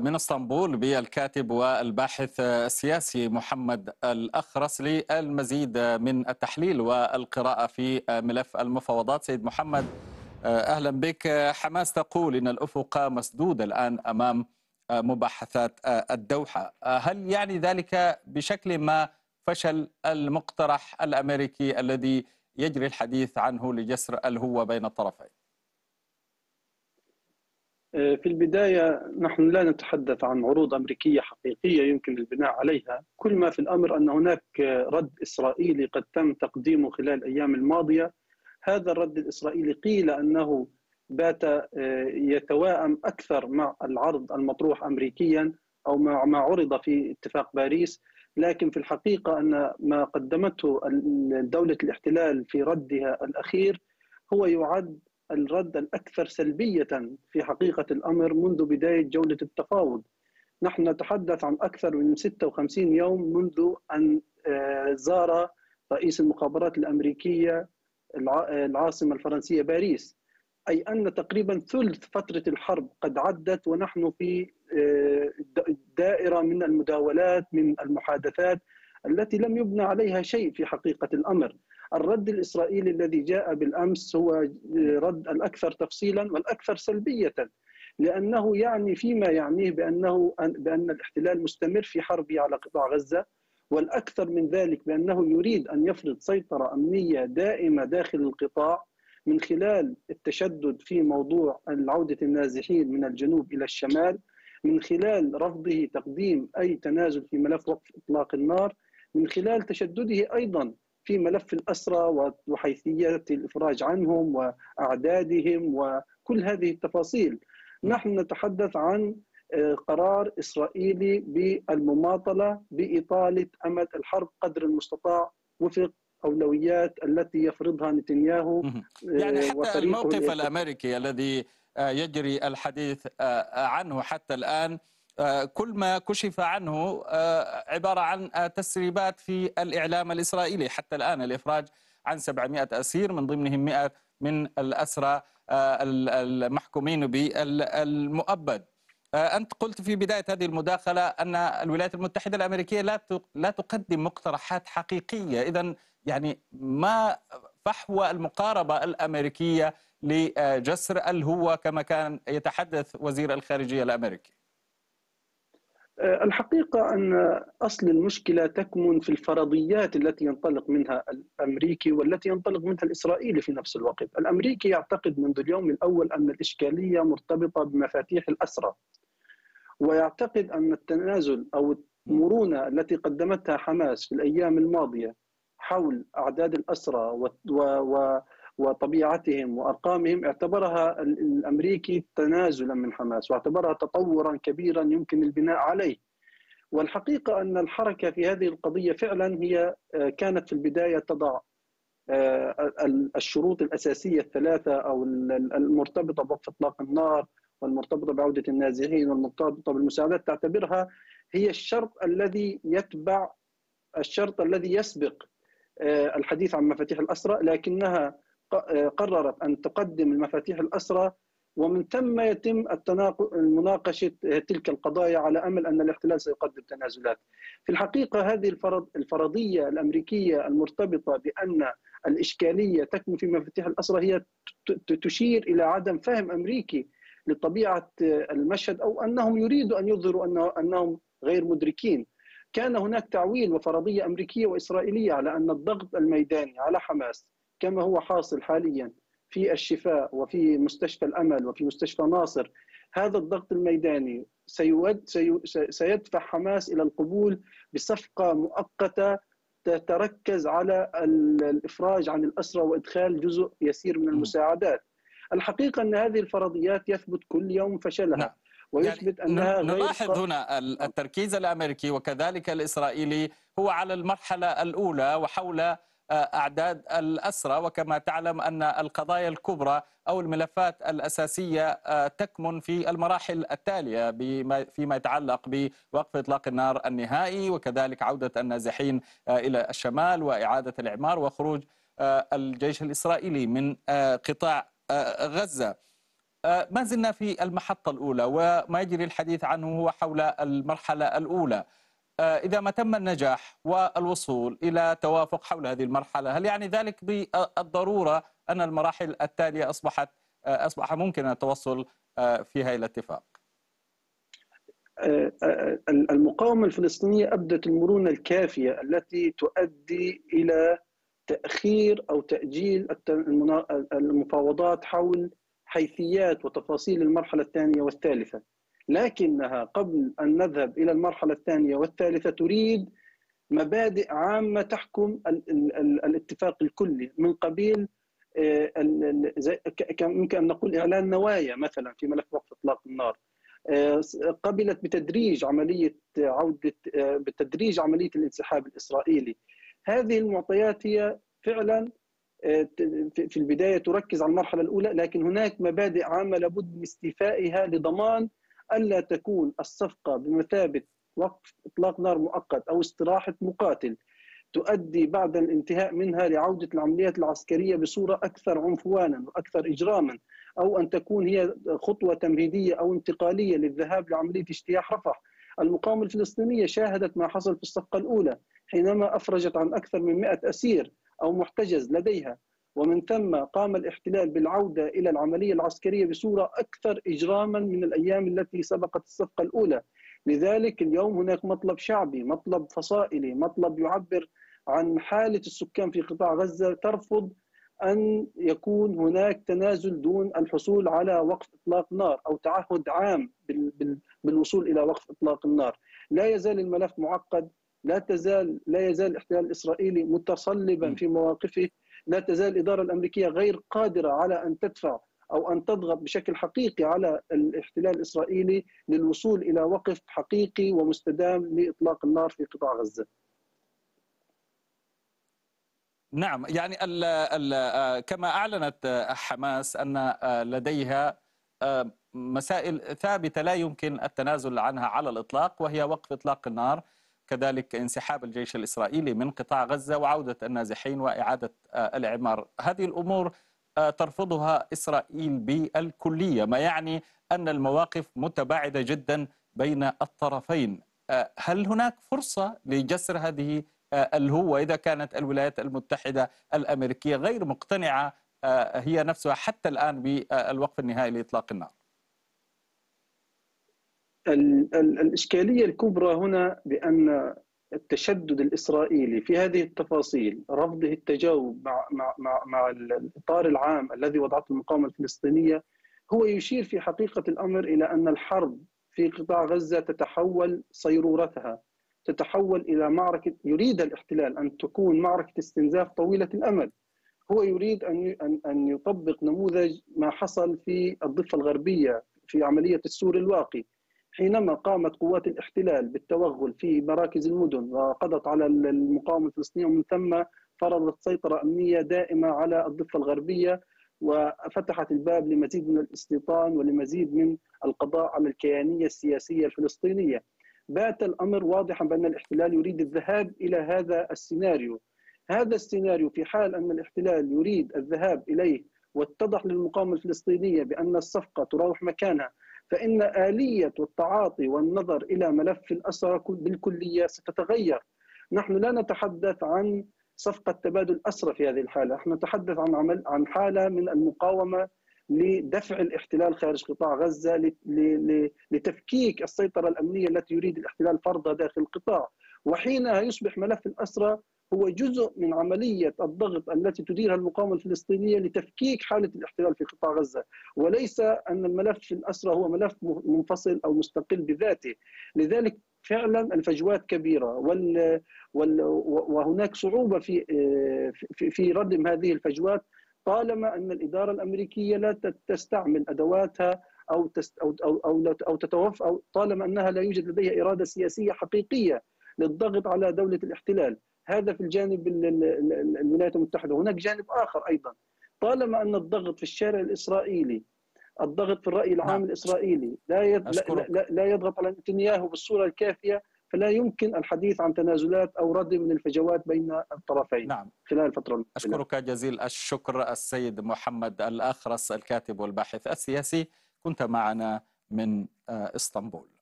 من اسطنبول بالكاتب والباحث السياسي محمد الأخرس للمزيد من التحليل والقراءة في ملف المفاوضات. سيد محمد أهلا بك. حماس تقول إن الأفق مسدود الآن أمام مباحثات الدوحة، هل يعني ذلك بشكل ما فشل المقترح الأمريكي الذي يجري الحديث عنه لجسر الهوة بين الطرفين؟ في البداية نحن لا نتحدث عن عروض أمريكية حقيقية يمكن البناء عليها. كل ما في الأمر أن هناك رد إسرائيلي قد تم تقديمه خلال الأيام الماضية. هذا الرد الإسرائيلي قيل أنه بات يتواءم أكثر مع العرض المطروح أمريكيا أو مع ما عرض في اتفاق باريس، لكن في الحقيقة أن ما قدمته دولة الاحتلال في ردها الأخير هو يعد الرد الأكثر سلبية في حقيقة الأمر منذ بداية جولة التفاوض. نحن نتحدث عن أكثر من 56 يوم منذ أن زار رئيس المخابرات الأمريكية العاصمة الفرنسية باريس، أي أن تقريبا ثلث فترة الحرب قد عدت ونحن في دائرة من المداولات من المحادثات التي لم يبنى عليها شيء في حقيقة الأمر. الرد الإسرائيلي الذي جاء بالأمس هو رد الأكثر تفصيلا والأكثر سلبية، لأنه يعني فيما يعنيه بأن الاحتلال مستمر في حربه على قطاع غزة، والأكثر من ذلك بأنه يريد أن يفرض سيطرة أمنية دائمة داخل القطاع من خلال التشدد في موضوع عودة النازحين من الجنوب إلى الشمال، من خلال رفضه تقديم أي تنازل في ملف وقف إطلاق النار، من خلال تشدده أيضا في ملف الأسرى وحيثيات الإفراج عنهم وأعدادهم وكل هذه التفاصيل. نحن نتحدث عن قرار إسرائيلي بالمماطلة بإطالة أمد الحرب قدر المستطاع وفق أولويات التي يفرضها نتنياهو. يعني حتى الموقف الأمريكي الذي يجري الحديث عنه حتى الآن كل ما كشف عنه عبارة عن تسريبات في الإعلام الإسرائيلي. حتى الآن الإفراج عن 700 أسير، من ضمنهم 100 من الأسرى المحكومين بالمؤبد. أنت قلت في بداية هذه المداخلة أن الولايات المتحدة الأمريكية لا تقدم مقترحات حقيقية، إذن يعني ما فحوى المقاربة الأمريكية لجسر الهوة كما كان يتحدث وزير الخارجية الأمريكي؟ الحقيقة أن أصل المشكلة تكمن في الفرضيات التي ينطلق منها الأمريكي والتي ينطلق منها الإسرائيلي في نفس الوقت. الأمريكي يعتقد منذ اليوم الأول أن الإشكالية مرتبطة بمفاتيح الأسرى، ويعتقد أن التنازل أو المرونة التي قدمتها حماس في الأيام الماضية حول أعداد الأسرى وطبيعتهم وأرقامهم اعتبرها الأمريكي تنازلا من حماس، واعتبرها تطورا كبيرا يمكن البناء عليه. والحقيقة أن الحركة في هذه القضية فعلا هي كانت في البداية تضع الشروط الأساسية الثلاثة أو المرتبطة بوقف إطلاق النار والمرتبطة بعودة النازحين والمرتبطة بالمساعدات، تعتبرها هي الشرط الذي يتبع الشرط الذي يسبق الحديث عن مفاتيح الأسرى، لكنها قررت أن تقدم المفاتيح الأسرى ومن ثم يتم مناقشة تلك القضايا على أمل أن الاحتلال سيقدم تنازلات. في الحقيقة هذه الفرضية الأمريكية المرتبطة بأن الإشكالية تكمن في مفاتيح الأسرى هي تشير إلى عدم فهم أمريكي لطبيعة المشهد، أو أنهم يريدوا أن يظهروا أنهم غير مدركين. كان هناك تعويل وفرضية أمريكية وإسرائيلية على أن الضغط الميداني على حماس كما هو حاصل حاليا في الشفاء وفي مستشفى الأمل وفي مستشفى ناصر، هذا الضغط الميداني سيدفع حماس إلى القبول بصفقة مؤقتة تتركز على الإفراج عن الأسرى وإدخال جزء يسير من المساعدات. الحقيقة أن هذه الفرضيات يثبت كل يوم فشلها، ويثبت أنها نلاحظ هنا التركيز الأمريكي وكذلك الإسرائيلي هو على المرحلة الأولى وحول أعداد الأسرى، وكما تعلم أن القضايا الكبرى أو الملفات الأساسية تكمن في المراحل التالية فيما يتعلق بوقف إطلاق النار النهائي وكذلك عودة النازحين إلى الشمال وإعادة الإعمار وخروج الجيش الإسرائيلي من قطاع غزة. ما زلنا في المحطة الأولى وما يجري الحديث عنه هو حول المرحلة الأولى. إذا ما تم النجاح والوصول إلى توافق حول هذه المرحلة، هل يعني ذلك بالضرورة أن المراحل التالية أصبح ممكن التوصل فيها إلى اتفاق؟ المقاومة الفلسطينية أبدت المرونة الكافية التي تؤدي إلى تأخير أو تأجيل المفاوضات حول حيثيات وتفاصيل المرحلة الثانية والثالثة، لكنها قبل أن نذهب إلى المرحلة الثانية والثالثة تريد مبادئ عامة تحكم الاتفاق الكلي، من قبيل يمكن أن نقول إعلان نوايا مثلا في ملف وقف إطلاق النار. قبلت بتدريج عملية الانسحاب الإسرائيلي. هذه المعطيات هي فعلا في البداية تركز على المرحلة الأولى، لكن هناك مبادئ عامة لابد من استيفائها لضمان ألا تكون الصفقة بمثابة وقف إطلاق نار مؤقت أو استراحة مقاتل تؤدي بعد الانتهاء منها لعودة العمليات العسكرية بصورة أكثر عنفوانا وأكثر إجراما، أو أن تكون هي خطوة تمهيدية أو انتقالية للذهاب لعملية اجتياح رفح. المقاومة الفلسطينية شاهدت ما حصل في الصفقة الأولى حينما أفرجت عن أكثر من 100 أسير أو محتجز لديها، ومن ثم قام الاحتلال بالعودة إلى العملية العسكرية بصورة أكثر إجراما من الأيام التي سبقت الصفقة الأولى. لذلك اليوم هناك مطلب شعبي، مطلب فصائلي، مطلب يعبر عن حالة السكان في قطاع غزة ترفض أن يكون هناك تنازل دون الحصول على وقف إطلاق نار أو تعهد عام بالوصول إلى وقف إطلاق النار. لا يزال الملف معقد، لا يزال الاحتلال الإسرائيلي متصلبا في مواقفه، لا تزال الإدارة الأمريكية غير قادرة على أن تدفع أو أن تضغط بشكل حقيقي على الاحتلال الإسرائيلي للوصول إلى وقف حقيقي ومستدام لإطلاق النار في قطاع غزة. نعم، يعني كما أعلنت حماس أن لديها مسائل ثابتة لا يمكن التنازل عنها على الإطلاق، وهي وقف إطلاق النار، كذلك انسحاب الجيش الإسرائيلي من قطاع غزة وعودة النازحين وإعادة الإعمار. هذه الأمور ترفضها إسرائيل بالكلية، ما يعني أن المواقف متباعدة جدا بين الطرفين. هل هناك فرصة لجسر هذه الهوة إذا كانت الولايات المتحدة الأمريكية غير مقتنعة هي نفسها حتى الآن بالوقف النهائي لإطلاق النار؟ الإشكالية الكبرى هنا بأن التشدد الإسرائيلي في هذه التفاصيل، رفضه التجاوب مع الإطار العام الذي وضعته المقاومة الفلسطينية، هو يشير في حقيقة الأمر إلى أن الحرب في قطاع غزة تتحول صيرورتها، تتحول إلى معركة يريد الاحتلال أن تكون معركة استنزاف طويلة الأمد. هو يريد أن يطبق نموذج ما حصل في الضفة الغربية في عملية السور الواقي، حينما قامت قوات الاحتلال بالتوغل في مراكز المدن وقضت على المقاومة الفلسطينية، ومن ثم فرضت سيطرة أمنية دائمة على الضفة الغربية وفتحت الباب لمزيد من الاستيطان ولمزيد من القضاء على الكيانية السياسية الفلسطينية. بات الأمر واضحا بأن الاحتلال يريد الذهاب إلى هذا السيناريو. هذا السيناريو في حال أن الاحتلال يريد الذهاب إليه واتضح للمقاومة الفلسطينية بأن الصفقة تروح مكانها، فإن آلية والتعاطي والنظر إلى ملف الأسرى بالكلية ستتغير. نحن لا نتحدث عن صفقة تبادل أسرى في هذه الحالة، نحن نتحدث عن حالة من المقاومة لدفع الاحتلال خارج قطاع غزة، لتفكيك السيطرة الأمنية التي يريد الاحتلال فرضها داخل القطاع، وحينها يصبح ملف الأسرى هو جزء من عملية الضغط التي تديرها المقاومة الفلسطينية لتفكيك حالة الاحتلال في قطاع غزة، وليس أن الملف الأسرى هو ملف منفصل أو مستقل بذاته. لذلك فعلا الفجوات كبيرة وهناك صعوبة في ردم هذه الفجوات طالما أن الإدارة الأمريكية لا تستعمل أدواتها أو طالما أنها لا يوجد لديها إرادة سياسية حقيقية للضغط على دولة الاحتلال. هذا في الجانب الولايات المتحدة. هناك جانب آخر أيضا، طالما أن الضغط في الشارع الإسرائيلي، الضغط في الرأي العام الإسرائيلي لا يضغط على نتنياهو بالصورة الكافية، فلا يمكن الحديث عن تنازلات أو ردم من الفجوات بين الطرفين. نعم. خلال الفترة الماضية. أشكرك جزيل الشكر السيد محمد الأخرس الكاتب والباحث السياسي، كنت معنا من إسطنبول.